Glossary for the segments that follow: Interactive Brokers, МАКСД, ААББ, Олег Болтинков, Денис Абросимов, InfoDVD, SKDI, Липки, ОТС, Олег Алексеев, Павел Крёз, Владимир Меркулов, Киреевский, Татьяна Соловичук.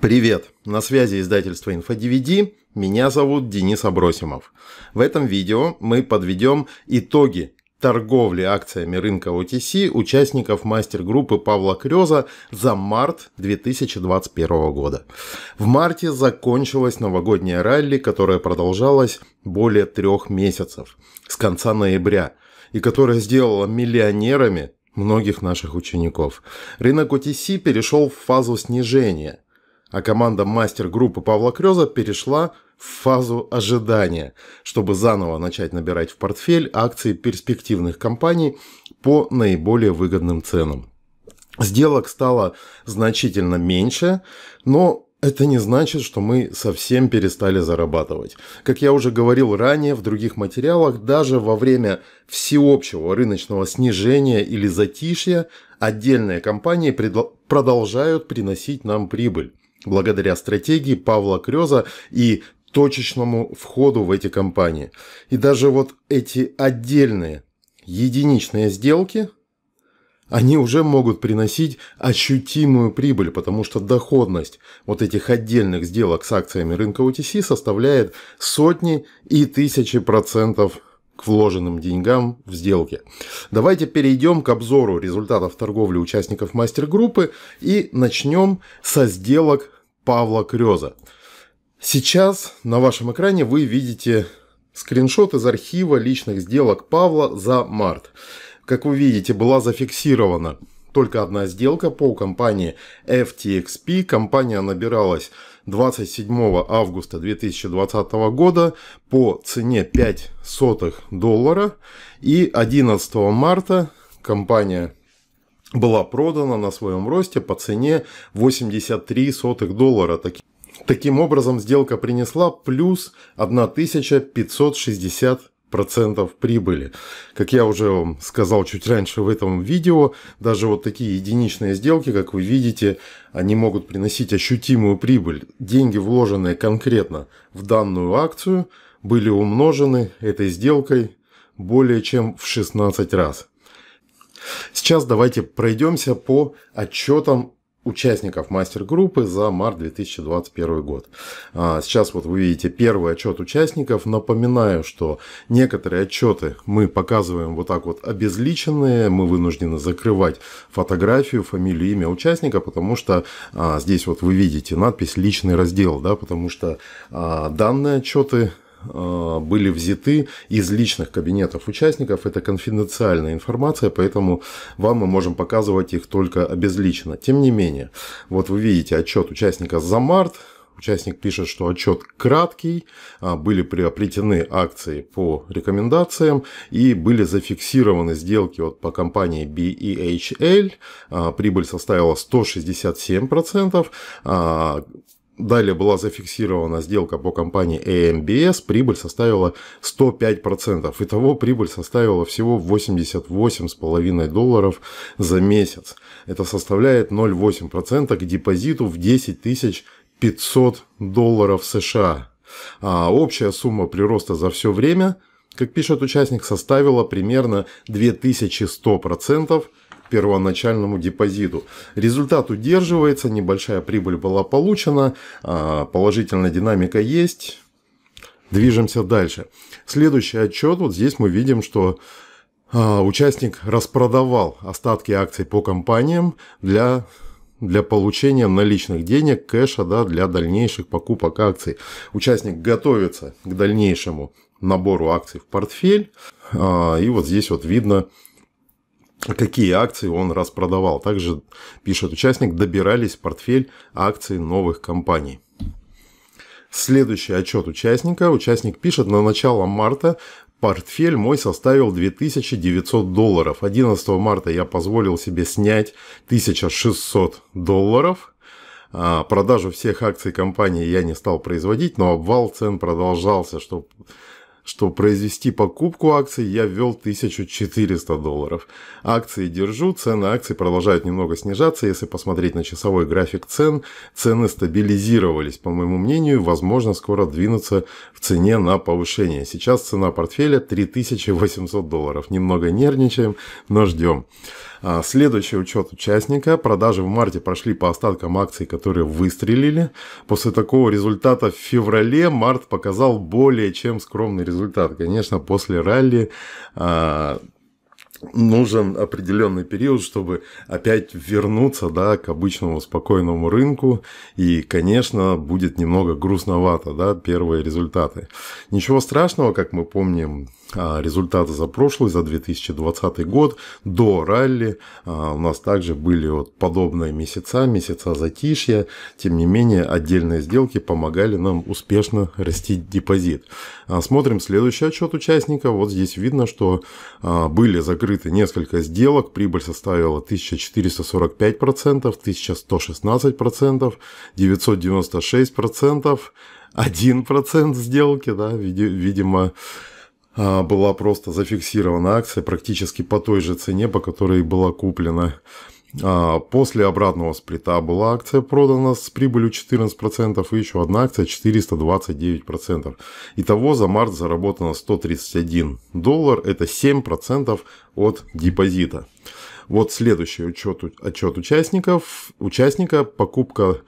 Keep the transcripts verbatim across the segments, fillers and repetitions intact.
Привет! На связи издательство InfoDVD, меня зовут Денис Абросимов. В этом видео мы подведем итоги торговли акциями рынка о ти си участников мастер-группы Павла Крёза за март две тысячи двадцать первого года. В марте закончилось новогоднее ралли, которое продолжалось более трех месяцев с конца ноября и которое сделало миллионерами многих наших учеников. Рынок о ти си перешел в фазу снижения, а команда мастер-группы Павла Крёза перешла в фазу ожидания, чтобы заново начать набирать в портфель акции перспективных компаний по наиболее выгодным ценам. Сделок стало значительно меньше, но это не значит, что мы совсем перестали зарабатывать. Как я уже говорил ранее в других материалах, даже во время всеобщего рыночного снижения или затишья отдельные компании продолжают приносить нам прибыль, благодаря стратегии Павла Крёза и точечному входу в эти компании. И даже вот эти отдельные единичные сделки, они уже могут приносить ощутимую прибыль, потому что доходность вот этих отдельных сделок с акциями рынка о ти си составляет сотни и тысячи процентов к вложенным деньгам в сделке. Давайте перейдем к обзору результатов торговли участников мастер-группы и начнем со сделок Павла Крёза. Сейчас на вашем экране вы видите скриншот из архива личных сделок Павла за март. Как вы видите, была зафиксирована только одна сделка по компании эф ти экс пи. Компания набиралась двадцать седьмого августа две тысячи двадцатого года по цене пять сотых доллара. И одиннадцатого марта компания была продана на своем росте по цене восемьдесят три сотых доллара. Таким образом, сделка принесла плюс тысяча пятьсот шестьдесят процентов прибыли. Как я уже вам сказал чуть раньше в этом видео, даже вот такие единичные сделки, как вы видите, они могут приносить ощутимую прибыль. Деньги, вложенные конкретно в данную акцию, были умножены этой сделкой более чем в шестнадцать раз. Сейчас давайте пройдемся по отчетам участников мастер-группы за март две тысячи двадцать первый год. Сейчас вот вы видите первый отчет участников. Напоминаю, что некоторые отчеты мы показываем вот так вот обезличенные. Мы вынуждены закрывать фотографию, фамилию, имя участника, потому что а, здесь вот вы видите надпись «Личный раздел», да, потому что а, данные отчеты были взяты из личных кабинетов участников. Это конфиденциальная информация, поэтому вам мы можем показывать их только обезличенно. Тем не менее, вот вы видите отчет участника за март. Участник пишет, что отчет краткий, были приобретены акции по рекомендациям и были зафиксированы сделки вот по компании би и эйч эл. Прибыль составила сто шестьдесят семь процентов. Далее была зафиксирована сделка по компании эй эм би эс, прибыль составила сто пять процентов. Итого прибыль составила всего восемьдесят восемь целых пять десятых долларов за месяц. Это составляет ноль целых восемь десятых процента к депозиту в десять тысяч пятьсот долларов США. А общая сумма прироста за все время, как пишет участник, составила примерно две тысячи сто процентов. Первоначальному депозиту. Результат удерживается, небольшая прибыль была получена, положительная динамика есть. Движемся дальше. Следующий отчет. Вот здесь мы видим, что участник распродавал остатки акций по компаниям для... для получения наличных денег, кэша, да, для дальнейших покупок акций. Участник готовится к дальнейшему набору акций в портфель. И вот здесь вот видно, какие акции он распродавал. Также, пишет участник, добирались в портфель акций новых компаний. Следующий отчет участника. Участник пишет: на начало марта портфель мой составил две тысячи девятьсот долларов. одиннадцатого марта я позволил себе снять тысячу шестьсот долларов. Продажу всех акций компании я не стал производить, но обвал цен продолжался, что что произвести покупку акций я ввел тысячу четыреста долларов. Акции держу, цены акций продолжают немного снижаться. Если посмотреть на часовой график цен, цены стабилизировались, по моему мнению, возможно, скоро двинутся в цене на повышение. Сейчас цена портфеля три тысячи восемьсот долларов. Немного нервничаем, но ждем. Следующий учет участника. Продажи в марте прошли по остаткам акций, которые выстрелили. После такого результата в феврале март показал более чем скромный результат. Конечно, после ралли а, нужен определенный период, чтобы опять вернуться, да, к обычному спокойному рынку. И, конечно, будет немного грустновато, да, первые результаты. Ничего страшного, как мы помним, результаты за прошлый, за две тысячи двадцатый год, до ралли у нас также были вот подобные месяца, месяца затишья. Тем не менее, отдельные сделки помогали нам успешно растить депозит. Смотрим следующий отчет участника. Вот здесь видно, что были закрыты несколько сделок. Прибыль составила тысяча четыреста сорок пять процентов, тысяча сто шестнадцать процентов, девятьсот девяносто шесть процентов, один процент сделки, да, видимо, была просто зафиксирована акция практически по той же цене, по которой была куплена. После обратного сплита была акция продана с прибылью четырнадцать процентов и еще одна акция четыреста двадцать девять процентов. Итого за март заработано сто тридцать один доллар, это семь процентов от депозита. Вот следующий учет, отчет участников. Участника покупка.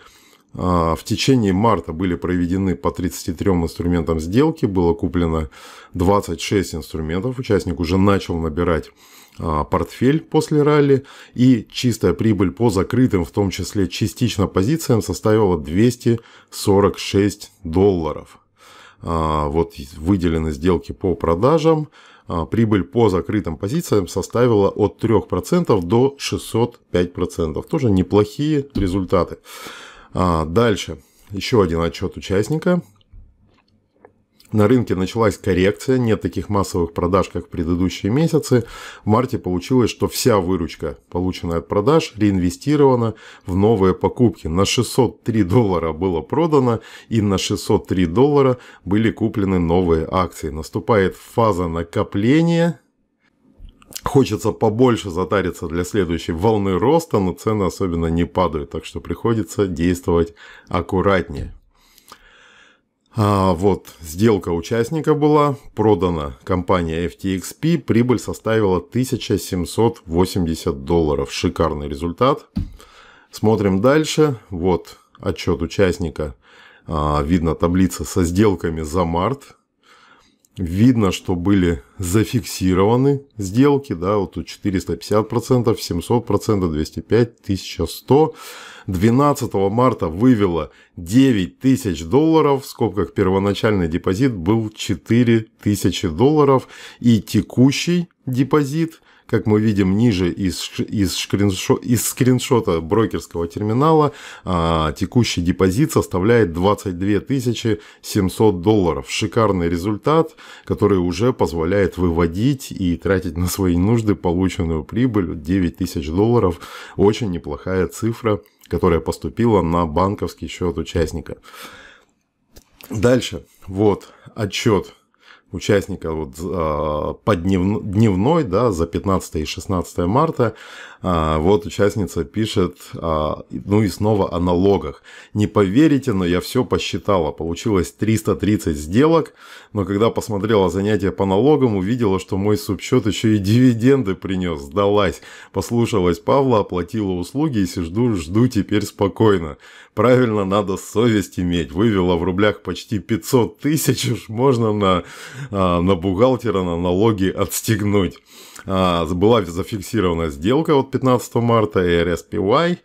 В течение марта были проведены по тридцати трём инструментам сделки, было куплено двадцать шесть инструментов, участник уже начал набирать портфель после ралли, и чистая прибыль по закрытым, в том числе частично позициям, составила двести сорок шесть долларов. Вот выделены сделки по продажам. Прибыль по закрытым позициям составила от трёх процентов до шестисот пяти процентов. Тоже неплохие результаты. А, дальше еще один отчет участника. На рынке началась коррекция, нет таких массовых продаж, как в предыдущие месяцы. В марте получилось, что вся выручка, полученная от продаж, реинвестирована в новые покупки. На шестьсот три доллара было продано, и на шестьсот три доллара были куплены новые акции. Наступает фаза накопления. Хочется побольше затариться для следующей волны роста, но цены особенно не падают, так что приходится действовать аккуратнее. А вот сделка участника была, продана компания эф ти экс пи, прибыль составила тысяча семьсот восемьдесят долларов. Шикарный результат. Смотрим дальше. Вот отчет участника. А, видно таблица со сделками за март. Видно, что были зафиксированы сделки, да, вот тут четыреста пятьдесят процентов, семьсот процентов, двести пять процентов, тысяча сто процентов. двенадцатого марта вывело девять тысяч долларов, в скобках первоначальный депозит был четыре тысячи долларов, и текущий депозит, как мы видим ниже из, из, шкриншо, из скриншота брокерского терминала, а, текущий депозит составляет двадцать две тысячи семьсот долларов. Шикарный результат, который уже позволяет выводить и тратить на свои нужды полученную прибыль. девять тысяч долларов. Очень неплохая цифра, которая поступила на банковский счет участника. Дальше. Вот отчет участника вот, по дневной, да, за пятнадцатое и шестнадцатое марта. Вот участница пишет, ну и снова о налогах. Не поверите, но я все посчитала. Получилось триста тридцать сделок, но когда посмотрела занятия по налогам, увидела, что мой субсчет еще и дивиденды принес. Сдалась. Послушалась Павла, оплатила услуги и сижу, жду теперь спокойно. Правильно, надо совесть иметь. Вывела в рублях почти пятьсот тысяч, уж можно на, на бухгалтера, на налоги отстегнуть. Была зафиксирована сделка вот пятнадцатого марта, эр эс пи уай,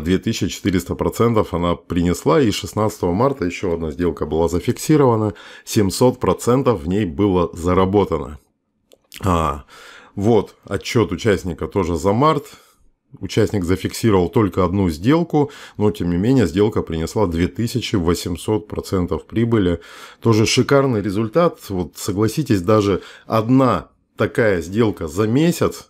две тысячи четыреста процентов она принесла, и шестнадцатого марта еще одна сделка была зафиксирована, семьсот процентов в ней было заработано. А, вот отчет участника тоже за март. Участник зафиксировал только одну сделку, но тем не менее сделка принесла две тысячи восемьсот процентов прибыли. Тоже шикарный результат. Вот согласитесь, даже одна такая сделка за месяц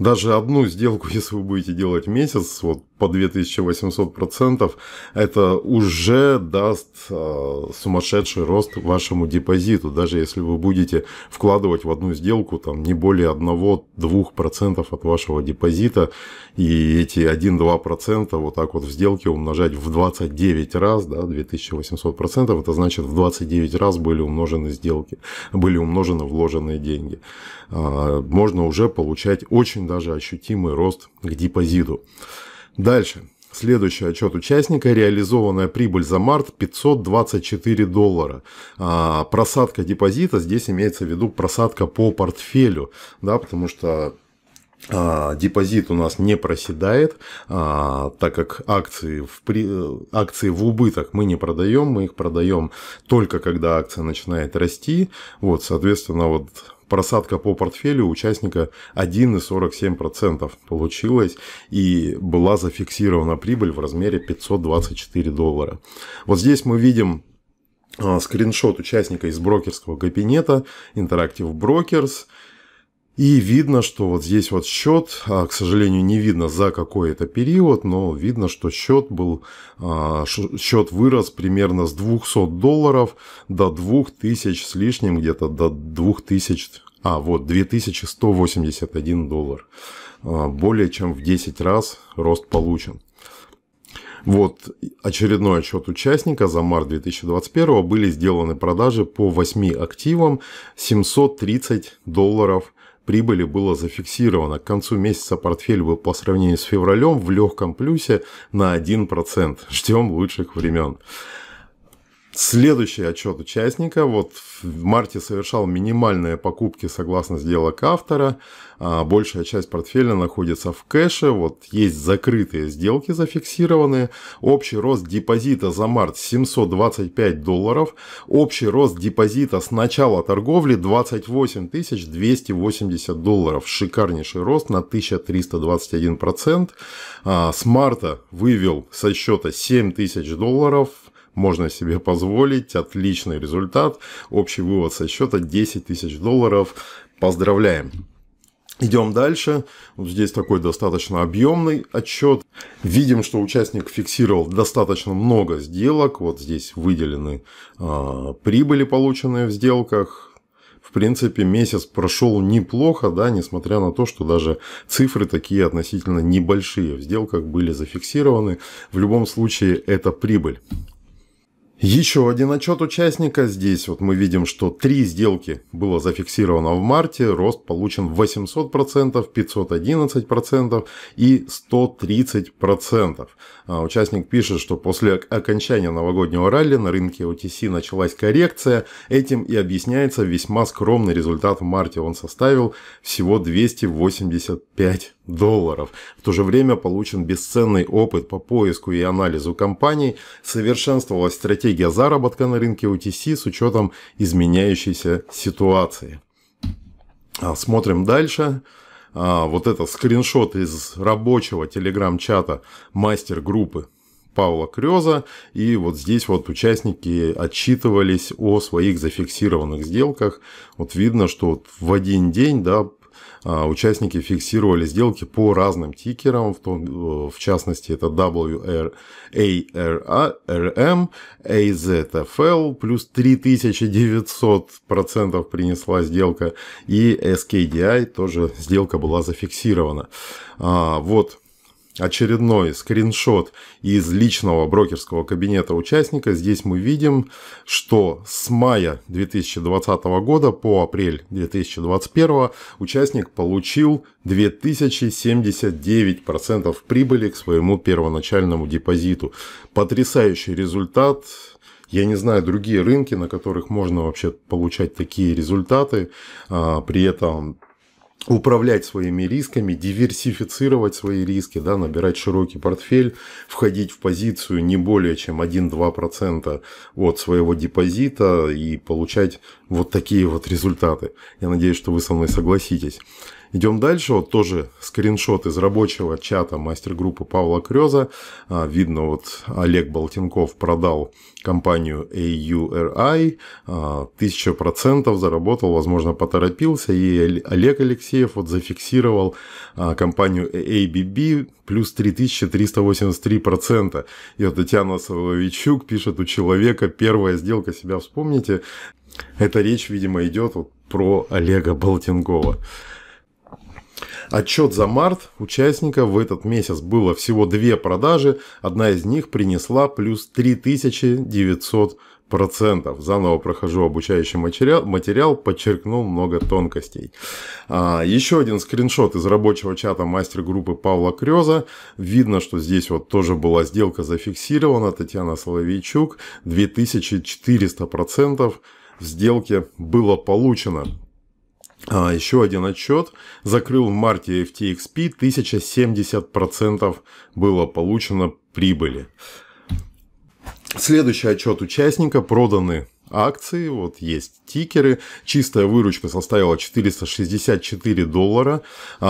даже одну сделку, если вы будете делать месяц, вот по две тысячи восемьсот процентов, это уже даст э, сумасшедший рост вашему депозиту, даже если вы будете вкладывать в одну сделку там не более одного-двух процентов от вашего депозита, и эти один-два процента вот так вот в сделке умножать в двадцать девять раз, да, две тысячи восемьсот процентов, это значит в двадцать девять раз были умножены сделки, были умножены вложенные деньги. Э, можно уже получать очень даже ощутимый рост к депозиту. Дальше. Следующий отчет участника. Реализованная прибыль за март пятьсот двадцать четыре доллара. А, просадка депозита. Здесь имеется в виду просадка по портфелю. Да, потому что а, депозит у нас не проседает, а, так как акции в, при... акции в убыток мы не продаем. Мы их продаем только когда акция начинает расти. Вот, соответственно, вот... просадка по портфелю у участника один и сорок семь сотых процента получилась, и была зафиксирована прибыль в размере пятьсот двадцать четыре доллара. Вот здесь мы видим скриншот участника из брокерского кабинета Interactive Brokers. И видно, что вот здесь вот счет, к сожалению, не видно за какой это период, но видно, что счет был, счет вырос примерно с двухсот долларов до двух тысяч с лишним, где-то до двух тысяч, а вот две тысячи сто восемьдесят один доллар. Более чем в десять раз рост получен. Вот очередной отчет участника за март две тысячи двадцать первого. Были сделаны продажи по восьми активам, семьсот тридцать долларов. Прибыли было зафиксировано. К концу месяца портфель был по сравнению с февралем в легком плюсе на один процент. Ждем лучших времен. Следующий отчет участника. Вот в марте совершал минимальные покупки согласно сделок автора. А большая часть портфеля находится в кэше. Вот есть закрытые сделки зафиксированные. Общий рост депозита за март семьсот двадцать пять долларов. Общий рост депозита с начала торговли двадцать восемь тысяч двести восемьдесят долларов. Шикарнейший рост на тысячу триста двадцать один процент. А с марта вывел со счета семь тысяч долларов. Можно себе позволить. Отличный результат. Общий вывод со счета десять тысяч долларов. Поздравляем. Идем дальше. Вот здесь такой достаточно объемный отчет. Видим, что участник фиксировал достаточно много сделок. Вот здесь выделены э, прибыли, полученные в сделках. В принципе, месяц прошел неплохо, да, несмотря на то, что даже цифры такие относительно небольшие в сделках были зафиксированы. В любом случае, это прибыль. Еще один отчет участника. Здесь вот мы видим, что три сделки было зафиксировано в марте. Рост получен восемьсот процентов, пятьсот одиннадцать процентов и сто тридцать процентов. А участник пишет, что после окончания новогоднего ралли на рынке о ти си началась коррекция. Этим и объясняется весьма скромный результат в марте. Он составил всего двести восемьдесят пять долларов. В то же время получен бесценный опыт по поиску и анализу компаний. Совершенствовалась стратегия заработка на рынке о ти си с учетом изменяющейся ситуации. Смотрим дальше. Вот это скриншот из рабочего телеграм-чата мастер-группы Павла Крёза. И вот здесь вот участники отчитывались о своих зафиксированных сделках. Вот видно, что вот в один день, да, участники фиксировали сделки по разным тикерам, в, том, в частности это дабл ю ар эй ар эм, эй зет эф эл, плюс три тысячи девятьсот процентов принесла сделка, и эс кей ди ай тоже сделка была зафиксирована. А, вот очередной скриншот из личного брокерского кабинета участника. Здесь мы видим, что с мая две тысячи двадцатого года по апрель две тысячи двадцать первого участник получил две тысячи семьдесят девять процентов прибыли к своему первоначальному депозиту. Потрясающий результат. Я не знаю другие рынки, на которых можно вообще получать такие результаты, а при этом управлять своими рисками, диверсифицировать свои риски, да, набирать широкий портфель, входить в позицию не более чем один-два процента от своего депозита и получать вот такие вот результаты. Я надеюсь, что вы со мной согласитесь. Идем дальше. Вот тоже скриншот из рабочего чата мастер-группы Павла Крёза. Видно, вот Олег Болтинков продал компанию эй ю ар ай, тысяча процентов заработал, возможно, поторопился. И Олег Алексеев вот зафиксировал компанию эй би би плюс три тысячи триста восемьдесят три процента. И вот Татьяна Соловичук пишет, у человека первая сделка, себя вспомните. Эта речь, видимо, идет вот про Олега Болтинкова. Отчет за март участников в этот месяц было всего две продажи. Одна из них принесла плюс три тысячи девятьсот процентов. Заново прохожу обучающий материал, материал подчеркнул много тонкостей. А, еще один скриншот из рабочего чата мастер-группы Павла Крёза. Видно, что здесь вот тоже была сделка зафиксирована. Татьяна Соловейчук, две тысячи четыреста процентов в сделке было получено. А, еще один отчет. Закрыл в марте эф ти экс пи, тысяча семьдесят процентов было получено прибыли. Следующий отчет участника. Проданы акции. Вот есть тикеры. Чистая выручка составила четыреста шестьдесят четыре доллара.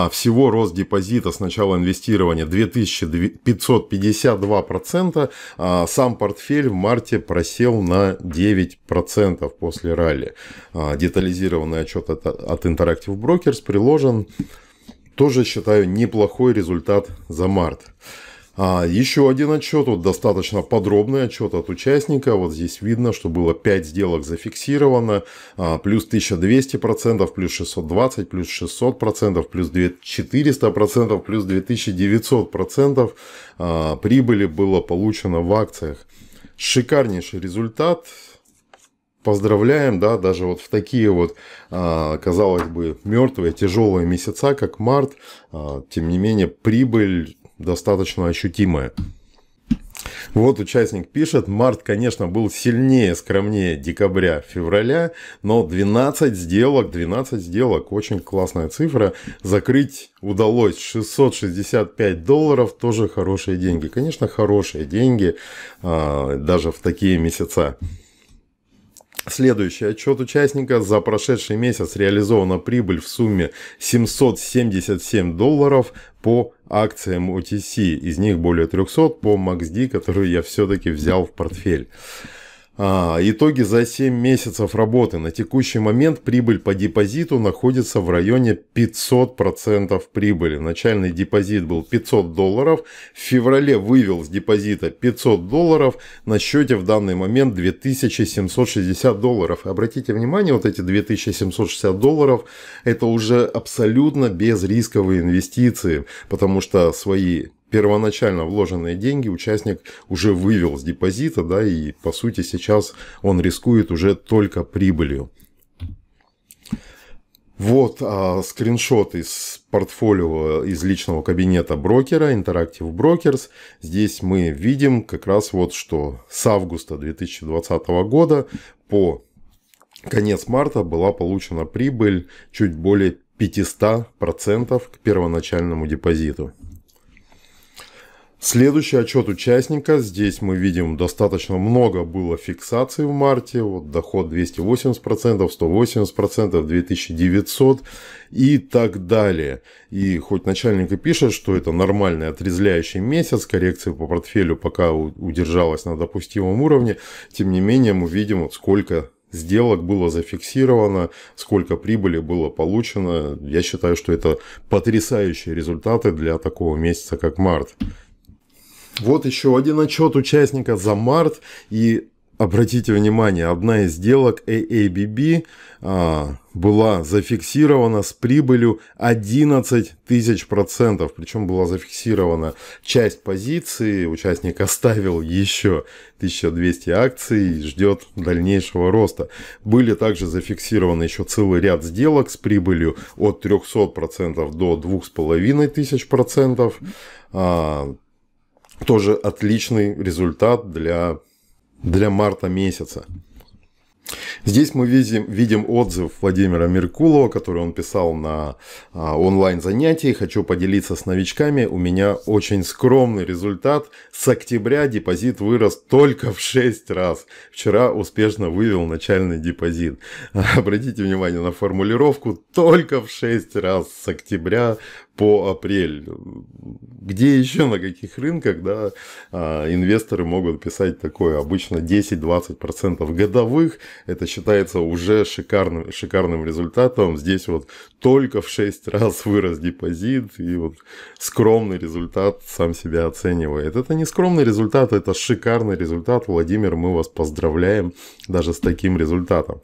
Всего рост депозита с начала инвестирования две тысячи пятьсот пятьдесят два процента. Сам портфель в марте просел на девять процентов после ралли. Детализированный отчет от Interactive Brokers приложен. Тоже считаю неплохой результат за март. А, еще один отчет, вот достаточно подробный отчет от участника. Вот здесь видно, что было пять сделок зафиксировано, а, плюс тысяча двести процентов, плюс шестьсот двадцать процентов, плюс шестьсот процентов, плюс четыреста процентов, плюс две тысячи девятьсот процентов а, прибыли было получено в акциях. Шикарнейший результат. Поздравляем, да, даже вот в такие вот, казалось бы, мертвые, тяжелые месяца, как март, а, тем не менее прибыль достаточно ощутимая. Вот участник пишет, март, конечно, был сильнее, скромнее декабря, февраля, но двенадцать сделок, двенадцать сделок, очень классная цифра, закрыть удалось шестьсот шестьдесят пять долларов, тоже хорошие деньги, конечно, хорошие деньги, а, даже в такие месяца. Следующий отчет участника. За прошедший месяц реализована прибыль в сумме семьсот семьдесят семь долларов по акциям о ти си. Из них более трёхсот по МАКСД, которую я все-таки взял в портфель. А, итоги за семь месяцев работы. На текущий момент прибыль по депозиту находится в районе пятьсот процентов прибыли. Начальный депозит был пятьсот долларов. В феврале вывел с депозита пятьсот долларов. На счете в данный момент две тысячи семьсот шестьдесят долларов. Обратите внимание, вот эти две тысячи семьсот шестьдесят долларов это уже абсолютно безрисковые инвестиции, потому что свои первоначально вложенные деньги участник уже вывел с депозита, да, и по сути сейчас он рискует уже только прибылью. Вот а, скриншот из портфолио, из личного кабинета брокера Interactive Brokers. Здесь мы видим как раз вот, что с августа две тысячи двадцатого года по конец марта была получена прибыль чуть более пятьсот процентов к первоначальному депозиту. Следующий отчет участника. Здесь мы видим, достаточно много было фиксаций в марте. Вот доход двести восемьдесят процентов, сто восемьдесят процентов, две тысячи девятьсот и так далее. И хоть начальник и пишет, что это нормальный отрезвляющий месяц, коррекция по портфелю пока удержалась на допустимом уровне, тем не менее мы видим, вот сколько сделок было зафиксировано, сколько прибыли было получено. Я считаю, что это потрясающие результаты для такого месяца, как март. Вот еще один отчет участника за март. И обратите внимание, одна из сделок ААББ а, была зафиксирована с прибылью одиннадцать тысяч процентов. Причем была зафиксирована часть позиции. Участник оставил еще тысячу двести акций и ждет дальнейшего роста. Были также зафиксированы еще целый ряд сделок с прибылью от трёхсот процентов до двух с половиной тысяч процентов. А, Тоже отличный результат для, для марта месяца. Здесь мы видим, видим отзыв Владимира Меркулова, который он писал на онлайн-занятии. Хочу поделиться с новичками. У меня очень скромный результат. С октября депозит вырос только в шесть раз. Вчера успешно вывел начальный депозит. Обратите внимание на формулировку «только в шесть раз с октября по апрель». Где еще, на каких рынках, да, инвесторы могут писать такое? Обычно десять-двадцать процентов годовых. Это считается уже шикарным, шикарным результатом. Здесь вот только в шесть раз вырос депозит. И вот скромный результат сам себя оценивает. Это не скромный результат, это шикарный результат. Владимир, мы вас поздравляем даже с таким результатом.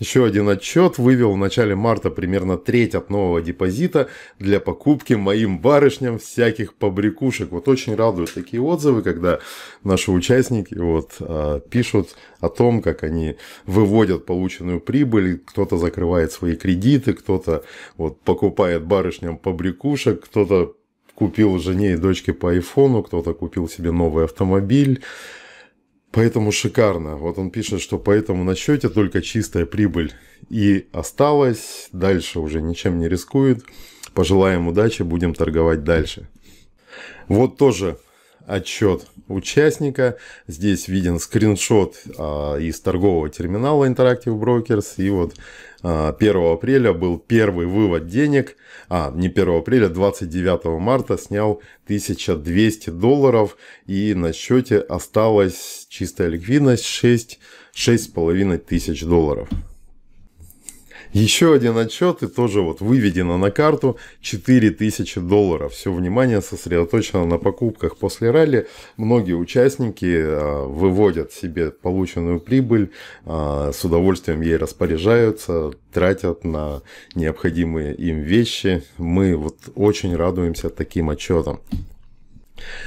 Еще один отчет. Вывел в начале марта примерно треть от нового депозита для покупки моим барышням всяких побрякушек. Вот очень радуют такие отзывы, когда наши участники вот, э, пишут о том, как они выводят полученную прибыль. Кто-то закрывает свои кредиты, кто-то вот, покупает барышням побрякушек, кто-то купил жене и дочке по айфону, кто-то купил себе новый автомобиль. Поэтому шикарно. Вот он пишет, что по этому насчете только чистая прибыль и осталась. Дальше уже ничем не рискует. Пожелаем удачи, будем торговать дальше. Вот тоже отчет участника. Здесь виден скриншот а, из торгового терминала Interactive Brokers. И вот а, первого апреля был первый вывод денег. А, не первого апреля, двадцать девятого марта снял тысячу двести долларов. И на счете осталась чистая ликвидность шесть с половиной тысяч долларов. Еще один отчет, и тоже вот выведено на карту четыре тысячи долларов. Все внимание сосредоточено на покупках после ралли. Многие участники выводят себе полученную прибыль, с удовольствием ей распоряжаются, тратят на необходимые им вещи. Мы вот очень радуемся таким отчетам.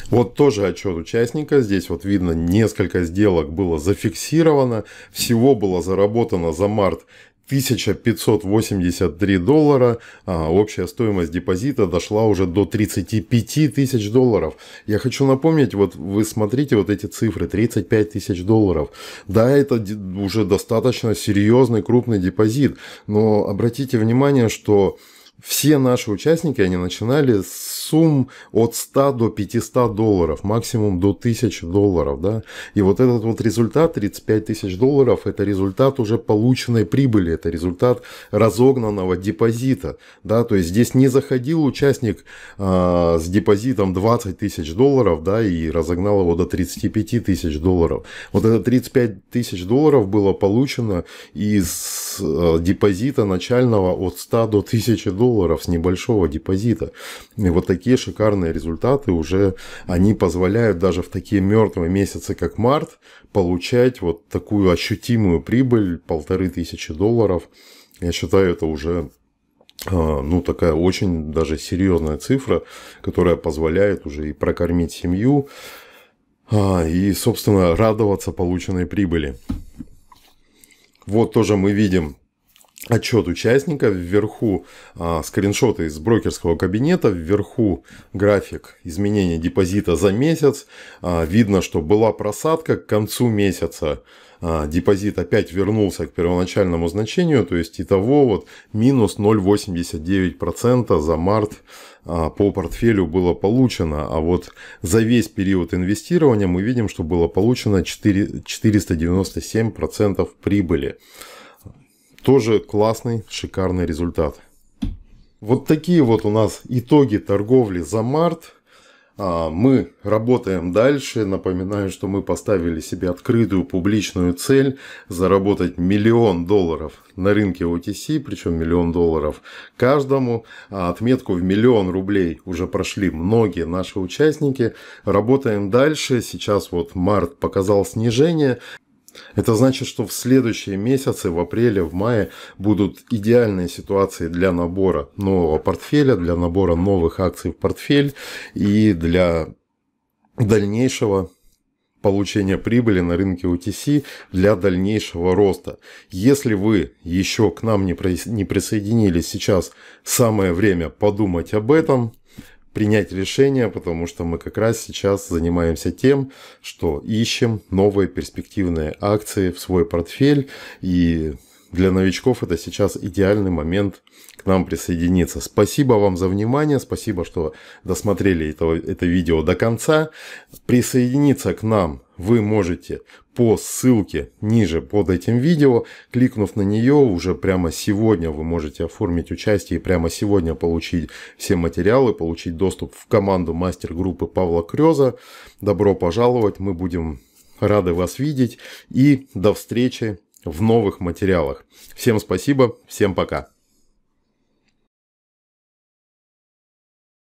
Вот тоже отчет участника. Здесь вот видно, несколько сделок было зафиксировано. Всего было заработано за март тысяча пятьсот восемьдесят три доллара, а общая стоимость депозита дошла уже до тридцати пяти тысяч долларов. Я хочу напомнить, вот вы смотрите вот эти цифры, тридцать пять тысяч долларов. Да, это уже достаточно серьезный крупный депозит, но обратите внимание, что все наши участники, они начинали с сумм от ста до пятисот долларов, максимум до тысячи долларов. Да? И вот этот вот результат, тридцать пять тысяч долларов, это результат уже полученной прибыли, это результат разогнанного депозита. Да? То есть здесь не заходил участник а, с депозитом двадцать тысяч долларов, да, и разогнал его до тридцати пяти тысяч долларов. Вот это тридцать пять тысяч долларов было получено из а, депозита начального от ста до тысячи долларов. С небольшого депозита. И вот такие шикарные результаты уже они позволяют даже в такие мертвые месяцы, как март, получать вот такую ощутимую прибыль полторы тысячи долларов. Я считаю, это уже ну такая очень даже серьезная цифра, которая позволяет уже и прокормить семью, и собственно радоваться полученной прибыли. Вот тоже мы видим отчет участника, вверху а, скриншоты из брокерского кабинета, вверху график изменения депозита за месяц. А, видно, что была просадка к концу месяца. Депозит опять вернулся к первоначальному значению, то есть итого вот минус ноль целых восемьдесят девять сотых процента за март по портфелю было получено, а вот за весь период инвестирования мы видим, что было получено четыреста девяносто семь процентов прибыли. Тоже классный, шикарный результат. Вот такие вот у нас итоги торговли за март. Мы работаем дальше. Напоминаю, что мы поставили себе открытую публичную цель заработать миллион долларов на рынке о ти си, причем миллион долларов каждому. Отметку в миллион рублей уже прошли многие наши участники. Работаем дальше. Сейчас вот март показал снижение. Это значит, что в следующие месяцы, в апреле, в мае, будут идеальные ситуации для набора нового портфеля, для набора новых акций в портфель и для дальнейшего получения прибыли на рынке о ти си, для дальнейшего роста. Если вы еще к нам не присоединились, сейчас самое время подумать об этом. принять решение, потому что мы как раз сейчас занимаемся тем, что ищем новые перспективные акции в свой портфель, и для новичков это сейчас идеальный момент к нам присоединиться. Спасибо вам за внимание, спасибо, что досмотрели это, это видео до конца. Присоединиться к нам вы можете по ссылке ниже под этим видео. Кликнув на нее, уже прямо сегодня вы можете оформить участие и прямо сегодня получить все материалы, получить доступ в команду мастер-группы Павла Крёза. Добро пожаловать, мы будем рады вас видеть и до встречи в новых материалах. Всем спасибо, всем пока.